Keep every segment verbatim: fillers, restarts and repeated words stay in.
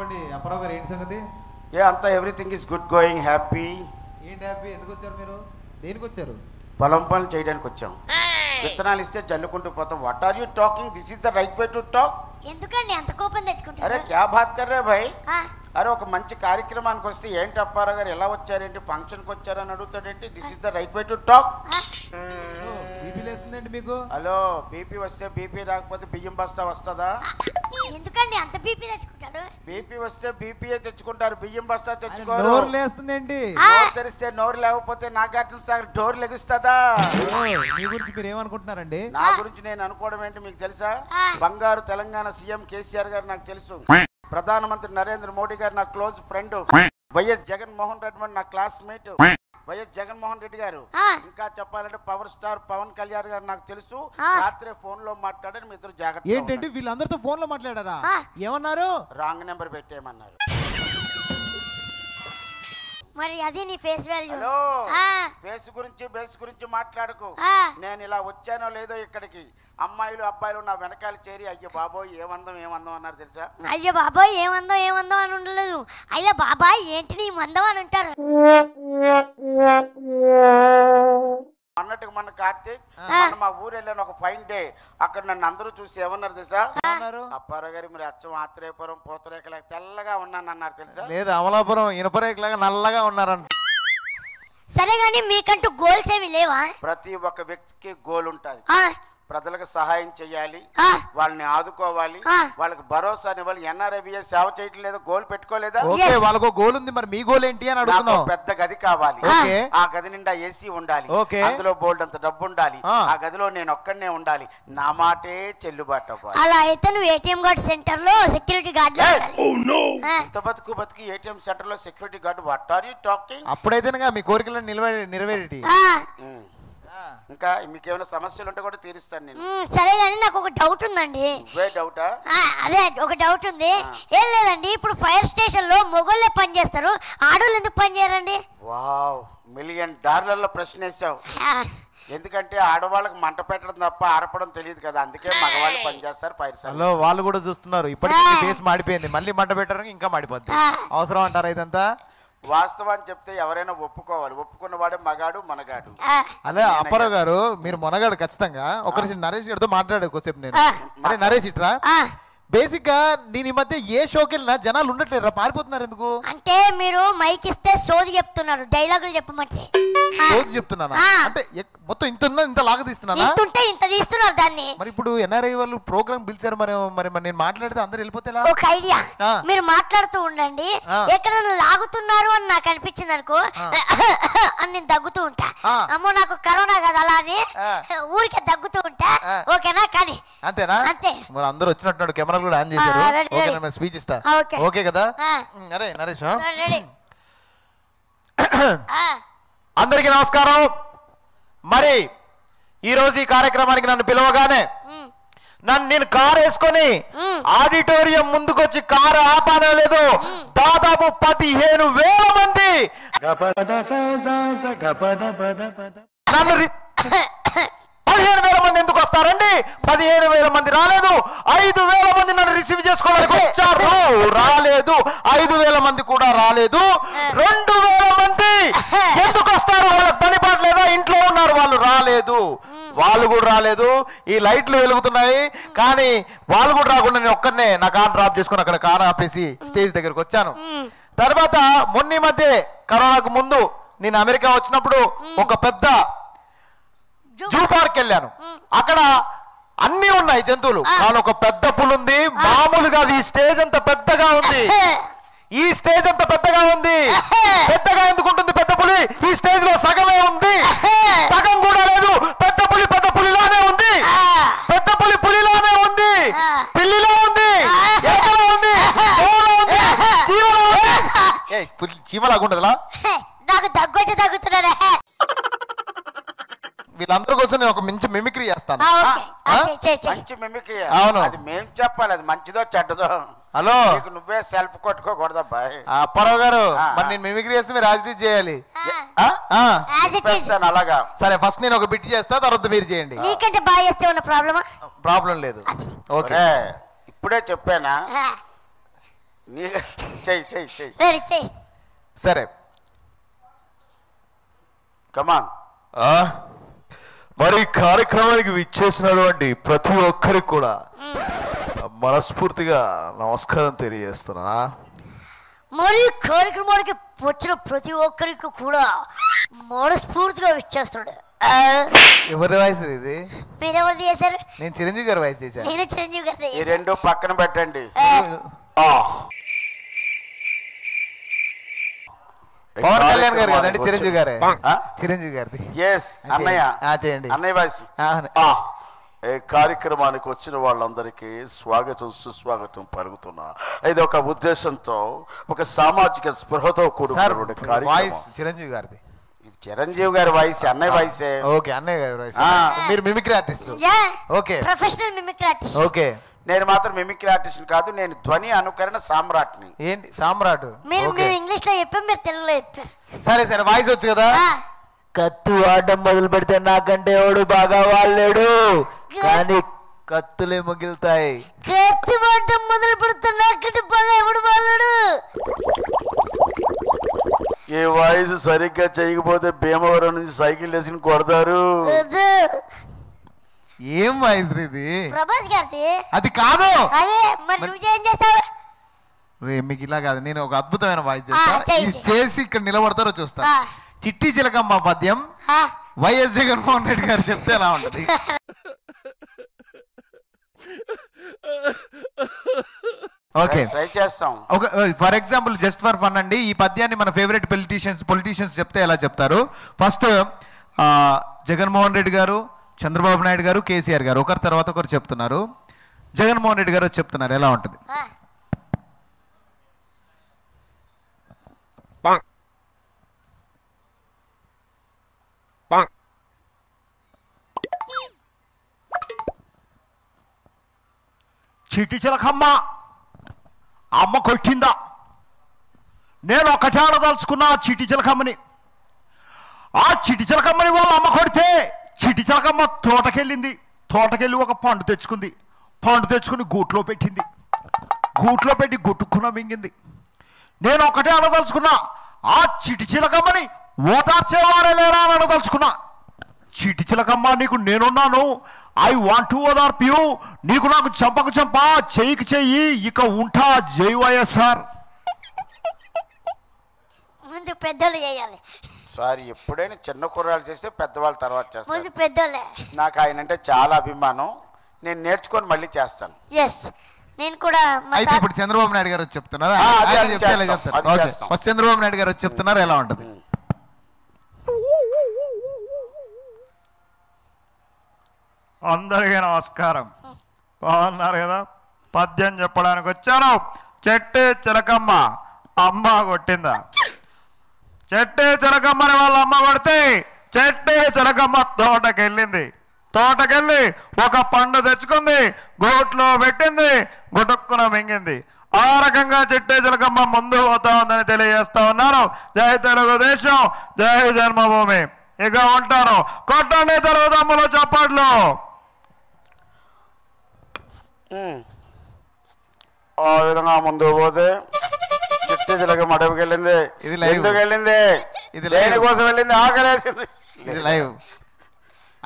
చెప్పండి అప్పారావు గారు ఏంటి సంగతి? ఏ అంతా everything is good going happy. ఏంటి హ్యాపీ? ఎందుకు వచ్చారు మీరు? దేనికి వచ్చారు? పొలం పనులు చేయడానికి వచ్చాం. విత్తనాలు ఇస్తే చల్లుకుంటూ పోతాం. What are you talking? This is the right way to talk. ఎందుకండి అంత కోపం తెచ్చుకుంటారు? అరే క్యా బాత్ కర్ రే భాయ్. అరే ఒక మంచి కార్యక్రమానికి వస్తే ఏంటి అప్పారావు గారు ఎలా వచ్చారేంటి ఫంక్షన్కి వచ్చారని అడుగుతాడేంటి? This is the right way to talk. BP లేస్తుందండి మీకు? హలో బీపీ వస్తే బీపీ రాకపోతే బియ్యం బస్తా వస్తుందా? ఎందుకండి అంత బీపీ తెచ్చుకుంటారు? బీపీ వస్తే బీపీయే తెచ్చుకుంటారు, బియ్యం బస్తా తెచ్చుకోరు. నోరు లేస్తుందండి. నోరు తెరిస్తే నోరు లేకపోతే నా గట్ల సార్ డోర్ లెగుస్తుందా? మీ గురించి మీరు ఏమనుకుంటున్నారండి? నా గురించి నేను అనుకోవడం ఏంటి మీకు తెలుసా? బంగారు తెలంగాణ సీఎం కేసీఆర్ గారు నాకు తెలుసు. ప్రధానమంత్రి నరేంద్ర మోడీ గారు నా close friend. YS Jaganmohan Reddy గారు నా క్లాస్మేట్. వైఎస్ జగన్మోహన్ రెడ్డి గారు, ఇంకా చెప్పాలంటే పవర్ స్టార్ పవన్ కళ్యాణ్ గారు నాకు తెలుసు. రాత్రి ఫోన్ లో మాట్లాడారు. మీ ఇద్దరు జాగ్రత్త. ఏంటంటే వీళ్ళందరితో ఫోన్ లో మాట్లాడారా? ఏమన్నారు? రాంగ్ నెంబర్ పెట్టేయమన్నారు. మరి అది నీ ఫేస్ వాల్యూ. హలో ఫేస్ గురించి బేస్ గురించి మాట్లాడకు. నేను ఇలా వచ్చానో లేదో ఇక్కడికి అమ్మాయిలు అబ్బాయిలు నా వెనకాల చేరి అయ్యో బాబోయ్ ఏమందం ఏమందం అన్నారు తెలుసా? అయ్యో బాబోయ్ ఏమందం ఏమందం అని ఉండలేదు. అయ్యో బాబాయ్ ఏంటి నీ మందం అని అంటారు. అన్నట్టుగా మన కార్తీక్ మా ఊరు వెళ్ళాను ఒక ఫైన్ డే. అక్కడ నన్ను అందరూ చూసి ఏమన్నారు తెలుసా? అప్పారావు గారు మీరు అచ్చం ఆత్రేయపురం పోతరేఖలాగా తెల్లగా ఉన్నాను అన్నారు తెలుసా? లేదు అమలాపురం ఇనపరేఖలాగా నల్లగా ఉన్నారని. సరే గానీ మీకంటూ గోల్స్ ఏమి లేవా? ప్రతి ఒక్క వ్యక్తికి గోల్ ఉంటది. ప్రజలకు సహాయం చేయాలి, వాళ్ళని ఆదుకోవాలి, వాళ్ళకి భరోసా ఇవ్వాలి. ఎన్ఆర్ఐబిఎస్ సేవ చేయటం లేదా? గోల్ పెట్టుకోలేదా? వాళ్ళకు గోల్ ఉంది, మరి మీ గోల్ ఏంటి అని అడుగుతున్నాం. పెద్ద గది కావాలి, ఆ గది నిండా ఏసీ ఉండాలి, అందులో బోల్డ్ అంత డబ్బు ఉండాలి, ఆ గదిలో నేను ఒక్కడనే ఉండాలి, నా మాటే చెల్లుబాటు అవ్వాలి. అలా అయితే నువ్వు ఏటీఎం గార్డ్ సెంటర్ లో సెక్యూరిటీ గార్డ్ లో ఉండాలి. బతుకు బతుకు ఏటీఎం సెంటర్ లో security guard. What are you talking? అప్పుడైతేనే మీ కోరికలను నిలవే నెరవేరేటి. ఇంకా మీకేమైనా సమస్యలు ఉంటే కూడా తీరుస్తాను నేను. సరే గానీ నాకు ఒక డౌట్ ఉందండి. డౌటా? అదే ఒక డౌట్ ఉంది. ఏం లేదండి, ఇప్పుడు ఫైర్ స్టేషన్ లో మొగోళ్ళే పని చేస్తారు, ఆడోళ్ళు ఎందుకు పని చేయరండి? వావ్, మిలియన్ డాలర్ల ప్రశ్న వేసావు. ఎందుకంటే ఆడవాళ్ళకి మంట పెట్టడం తప్ప ఆరపడం తెలియదు కదా, అందుకే మగవాళ్ళు పనిచేస్తారు ఫైర్ స్టేషన్ లో. వాళ్ళు కూడా చూస్తున్నారు, ఇప్పటికీ ఫేస్ మాడిపోయింది, మళ్ళీ మంట పెట్టడానికి ఇంకా మాడిపోద్ది. అవసరం అంటారా ఇదంతా? వాస్తవాన్ని చెప్తే ఎవరైనా ఒప్పుకోవాలి, ఒప్పుకున్న వాడే మగాడు మనగాడు. అలా అప్పారావు గారు మీరు మనగాడు ఖచ్చితంగా. ఒకరి నరేష్ గారితో మాట్లాడారు కొద్దిసేపు నేను. అరే నరేష్ ఇట్రా, బేసిక్ గా నేను ఈ మధ్య ఏ షోకి వెళ్ళినా జనాలు ఉండట్లేదురా, పారిపోతున్నారు. ఎందుకు అంటే మీరు మైక్ ఇస్తే సోది చెప్తున్నారు, డైలాగులు చెప్పమంటే సోది చెప్తున్నాను. అంటే మొత్తం ఇంత ఉన్నా ఇంత లాగా తీస్తున్నాను, ఇంత ఉంటే ఇంత తీస్తున్నారు దాన్ని. మరి ఇప్పుడు ఎన్ఆర్ఐ వాళ్ళు ప్రోగ్రామ్ పిలిచారు, మరి మరి నేను మాట్లాడితే అందరూ వెళ్ళిపోతేలా? ఒక ఐడియా, మీరు మాట్లాడుతూ ఉండండి, ఎక్కడైనా లాగుతున్నారు అని నాకు అనిపించింది అనుకో అని నేను దగ్గుతూ ఉంటా. అమ్మో నాకు కరోనా కదా అలా అని ఊరికే దగ్గుతూ ఉంటా. ఓకేనా? కానీ అంతేనా? అంతే. మరి అందరూ వచ్చినట్టున్నాడు, కెమెరా కూడా ఆన్ చేశారు. ఓకే నేను స్పీచ్ ఇస్తా, ఓకే కదా? అరే నరేష్, అందరికీ నమస్కారం. మరి ఈరోజు ఈ కార్యక్రమానికి నన్ను పిలవగానే నన్ను నేను కారు వేసుకొని ఆడిటోరియం ముందుకు వచ్చి కారు ఆపానే లేదు. దాదాపు పదిహేను వేల మంది పదిహేను వేల మంది ఎందుకు వస్తారండి? పదిహేను వేల మంది రాలేదు, ఐదు వేల మంది నన్ను రిసీవ్ చేసుకోవడానికి వచ్చారు, రాలేదు. ఐదు వేల మంది కూడా రాలేదు. రెండు వేల మంది ఎందుకు వస్తారు? వాళ్ళకి పని పడలేదా? ఇంట్లో ఉన్నారు, వాళ్ళు రాలేదు. వాళ్ళు కూడా రాలేదు. ఈ లైట్లు వెలుగుతున్నాయి కానీ వాళ్ళు కూడా రాకుండా నేను ఒక్కనే నా కార్ డ్రాప్ చేసుకుని అక్కడ కార్ ఆపేసి స్టేజ్ దగ్గరకు వచ్చాను. తర్వాత మొన్న ఈ మధ్య కరోనాకు ముందు నేను అమెరికా వచ్చినప్పుడు ఒక పెద్ద జూ పార్క్ వెళ్ళాను. అక్కడ అన్ని ఉన్నాయి జంతువులు. కానీ ఒక పెద్ద పులి ఉంది. మామూలుగా ఈ స్టేజ్ అంత పెద్దగా ఉంది, ఈ స్టేజ్ అంత పెద్దగా ఉంది. పెద్దగా ఎందుకుంటుంది? పెద్ద పులి ఈ స్టేజ్ లో సగమే ఉంది, సగం కూడా లేదు. పెద్ద పులి పెద్ద పులిలానే ఉంది, పెద్ద పులి పులిలానే ఉంది, పిల్లిలో ఉంది, ఎక్కడో ఉంది, చీమలో ఉంది. పులి చీమలాగుండదులా? నాకు దగ్గొచ్చి తగ్గుతున్నారా? వీళ్ళందరి కోసం నేను ఒక మంచి మిమిక్రీ చేస్తాను. మంచి మిమిక్రీ? అవును. అది మేము చెప్పాలి, అది మంచిదో చెడ్డదో. హలో నువ్వే సెల్ఫ్ కొట్టుకోకూడదా బాయ్? అప్పారావు గారు మరి నేను మిమిక్రీ చేస్తే మీరు యాజిటేట్ చేయాలి. అలాగా? సరే ఫస్ట్ నేను ఒక బిట్ చేస్తా, తర్వాత మీరు చేయండి. ప్రాబ్లం లేదు. ఓకే ఇప్పుడే చెప్పానా నీ చెయ్ చెయ్ చెయ్ సరే చెయ్ సరే కమ్ ఆన్ ఆ మరి కార్యక్రమానికి విచ్చేసినటువంటి ప్రతి ఒక్కరికి కూడా మనస్ఫూర్తిగా నమస్కారం తెలియజేస్తున్నా మరి కార్యక్రమానికి వచ్చిన ప్రతి ఒక్కరికి కూడా మనస్ఫూర్తిగా విచ్చేస్తున్నాడు ఎవరి వాయిస్ ఇది మీరు ఎవరు చేశారు నేను చిరంజీవి గారి వాయిస్ చేశాను నేను చిరంజీవి గారి ఈ రెండు పక్కన పెట్టండి ఆ పవన్ కళ్యాణ్ గారు కదండి చిరంజీవి గారే చిరంజీవి గారిది yes అన్నయ్య ఆ చేయండి అన్నయ్య వాయిస్ ఆ ఈ కార్యక్రమానికి వచ్చిన వాళ్ళందరికీ స్వాగతం సుస్వాగతం పలుకుతున్నా ఇది ఒక ఉద్దేశంతో ఒక సామాజిక స్పృహతో కూడినటువంటి కార్యక్రమం వాయిస్ చిరంజీవి గారిది చిరంజీవి గారి వాయిస్ అన్నయ్య వాయిస్ ఓకే అన్నయ్య గారి వాయిస్ మీరు mimicry artist okay professional mimicry artist okay నేను మాత్రం మిమిక్రీ ఆర్టిస్ట్ కాదు నేను ధ్వని అనుకరణ సామ్రాట్ని ఏంటి సామ్రాట్ మీరు మీరు ఇంగ్లీష్ లో చెప్పాం మీరు తెలుగులో చెప్పారు సరే సరే వాయిస్ వచ్చు కదా కత్తు ఆడడం మొదలు పెడితే నాకంటే ఎవడు బాగా వాళ్ళేడు కానీ కత్తులే మిగులుతాయి కత్తి ఆడడం మొదలు పెడితే నాకంటే బాగా ఎవడు వాళ్ళేడు ये वाइस सरिग्गा చేయకపోతే భీమవరం నుంచి సైకిల్ లేసిని కొడతారు ఏం వాయిస్ రీది ప్రభాస్ గారిది అది కాదు అదే మరి నువ్వు ఏం చేసావు రేమికి ఇలా కాదు నేను ఒక అద్భుతమైన వాయిస్ చేస్తా ఈ చేసి ఇక్కడ నిలబడతారో చూస్తా చిట్టి చిలకమ్మ పద్యం వైఎస్ జగన్మోహన్ రెడ్డి గారు చెప్తే ఎలా ఉంటది ఓకే ట్రై చేస్తాం okay for example just for fun అండి ఈ పద్యాన్ని మన ఫేవరెట్ పొలిటిషియన్స్ పొలిటిషియన్స్ చెప్తే ఎలా చెప్తారు ఫస్ట్ జగన్మోహన్ రెడ్డి గారు చంద్రబాబు నాయుడు గారు కేసీఆర్ గారు ఒకరి తర్వాత ఒకరు చెప్తున్నారు జగన్మోహన్ రెడ్డి గారు చెప్తున్నారు ఎలా ఉంటుంది చిట్టి చిలకమ్మ అమ్మ కొట్టిందా నేను ఒకటే ఆడదలుచుకున్నా ఆ చిటి చిలకమ్మని ఆ చిటి చిలకమ్మని వాళ్ళు అమ్మ కొడితే చిటి చిలకమ్మ తోటకెళ్ళింది తోటకెళ్ళి ఒక పండు తెచ్చుకుంది పండు తెచ్చుకుని గూట్లో పెట్టింది గూట్లో పెట్టి గుట్టుకున్న మింగింది నేను ఒకటే ఆడదలుచుకున్నా ఆ చిటి చిలకమ్మని ఓదార్చేవారే లేరా అని ఆడదలుచుకున్నా చిటి చిలకమ్మ నీకు నేనున్నాను ఐ వాంట్ టు ఓదార్పు యూ నీకు నాకు చంపకు చంప చెయ్యికి చెయ్యి ఇక ఉంటా జై వైఎస్ఆర్ ముందు పెద్దలు చేయాలి సారీ ఎప్పుడైనా చిన్న కుర్రాళ్ళు చేస్తే పెద్దవాళ్ళ తర్వాత చేస్తారు ముందు పెద్దలే నాకు ఆయన అంటే చాలా అభిమానం నేను నేర్చుకొని మళ్ళీ చేస్తాను ఎస్ నేను కూడా అయితే ఇప్పుడు చంద్రబాబు నాయుడు గారు చెప్తున్నారు అదే చెప్పాలి చెప్తాను ఫస్ట్ చంద్రబాబు నాయుడు గారు చెప్తున్నారు ఎలా ఉంటుంది అందరికీ నమస్కారం బాగున్నారు కదా పద్యం చెప్పడానికి వచ్చాను చెట్టే చిలకమ్మ అమ్మ కొట్టిందా చెట్టే చిలకమ్మని వాళ్ళ అమ్మ కొడితే చెట్టే చిలకమ్మ తోటకెళ్ళింది తోటకెళ్ళి ఒక పండు తెచ్చుకుంది గోట్లో పెట్టింది గుటుక్కున మింగింది ఆ రకంగా చెట్టే చిలకమ్మ ముందు పోతా ఉందని తెలియజేస్తా ఉన్నారు జై తెలుగుదేశం జై జన్మభూమి ఇక ఉంటాను కొట్టండి తెలుగుదమ్ములు చప్పట్లు ఆ విధంగా ముందు పోతే చిట్టి చిలక మడవికి వెళ్ళింది ఎందుకు వెళ్ళింది దేని కోసం వెళ్ళింది ఆకలేసింది ఇది లైవ్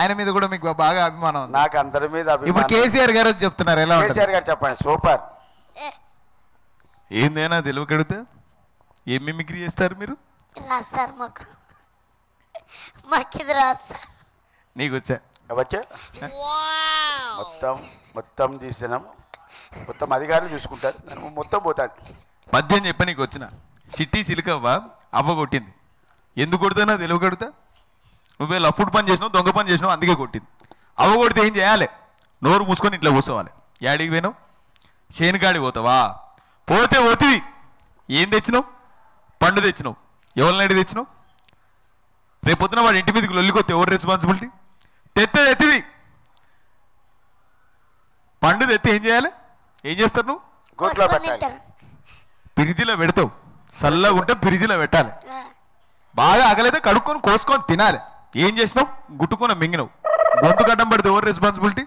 ఆయన మీద కూడా మీకు బాగా అభిమానం నాకు అందరి మీద ఇప్పుడు కేసీఆర్ గారు చెప్తున్నారు ఎలా కేసీఆర్ గారు చెప్పండి సూపర్ ఏందేనా తెలుగు కడితే ఏం మిమిక్రీ చేస్తారు మీరు సార్ మాకు మాకు రాదు సార్ నీకు వచ్చా వచ్చా మొత్తం మొత్తం తీసినాము మొత్తం అధికారులు చూసుకుంటారు మొత్తం పోతాను మధ్యాహ్నం చెప్ప నీకు వచ్చిన చిట్టి చిలకవ్వ అవ్వ కొట్టింది ఎందుకు కొడుతున్నా తెలివి కడుతా నువ్వే లఫ్డ్ పని చేసినావు దొంగ పని చేసినావు అందుకే కొట్టింది అవ్వ కొడితే ఏం చేయాలి నోరు మూసుకొని ఇంట్లో కూర్చోవాలి యాడికి పోయినావు చేనుకాడికి పోతావా పోతే పోతివి ఏం తెచ్చినావు పండు తెచ్చినావు ఎవరినాడి తెచ్చినావు రేపొద్దున వాడు ఇంటి మీదకి లొల్లికొస్తే ఎవరు రెస్పాన్సిబిలిటీ తెత్తే తెత్తివి పండు తెత్తే ఏం చేయాలి ఏం చేస్తారు నువ్వు గోట్లో పెట్టాలి ఫ్రిడ్జిలో పెడతావు చల్లగా ఉంటే ఫ్రిడ్జిలో పెట్టాలి బాగా ఆకలైతే కడుక్కొని కోసుకొని తినాలి ఏం చేసినావు గుట్టుకొని మింగినావు గొంతు గడ్డం పడితే ఎవరు రెస్పాన్సిబిలిటీ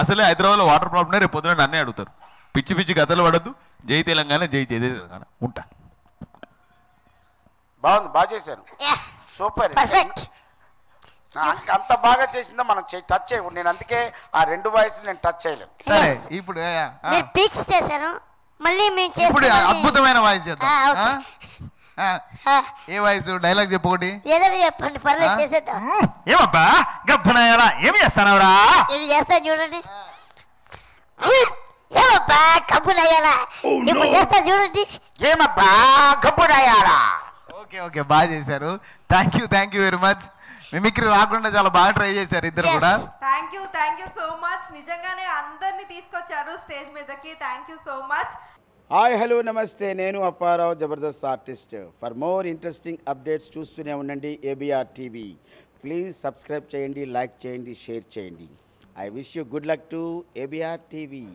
అసలే హైదరాబాద్లో వాటర్ ప్రాబ్లమే రేపొద్దున నన్నే అడుగుతారు పిచ్చి పిచ్చి గతలు పడద్దు జై తెలంగాణ జై జై తెలంగాణ ఉంటా. బాగుంది, బాగా చేశారు, సూపర్, పర్ఫెక్ట్. అంత బాగా చేసిందా మనం టచ్ చేయకూడదు. నేను అందుకే ఆ రెండు వాయిస్ నేను టచ్ చేయలేను. సరే ఇప్పుడు మీరు పిక్స్ చేశారు, మళ్ళీ మేము చేస్తాం. ఇప్పుడు అద్భుతమైన వాయిస్ చేద్దాం. ఏ వాయిస్? డైలాగ్ చెప్పొకటి ఏదైనా చెప్పండి, పర్లేదు చేసేద్దాం. ఏమబ్బా గబ్బనాయరా ఏమి చేస్తానవరా? ఏమి చేస్తా చూడండి. ఏమబ్బా గబ్బనాయరా ఇప్పుడు చేస్తా చూడండి. ఏమబ్బా గబ్బనాయరా. ఓకే ఓకే, బాగా చేశారు. Thank you thank you very much. Mimicry రాకుండా చాలా బాగా ట్రై చేశారు ఇద్దరు కూడా. Thank you thank you so much. నిజంగానే అందరినీ తీసుకొచ్చారు స్టేజ్ మీదకి. Thank you so much. Hi hello నమస్తే, నేను Apparao, Jabardasth artist. For more interesting updates చూస్తూనే ఉండండి ఏబీఆర్ టీవీ. ప్లీజ్ సబ్స్క్రైబ్ చేయండి, లైక్ చేయండి, షేర్ చేయండి. I wish you good luck to ABR TV.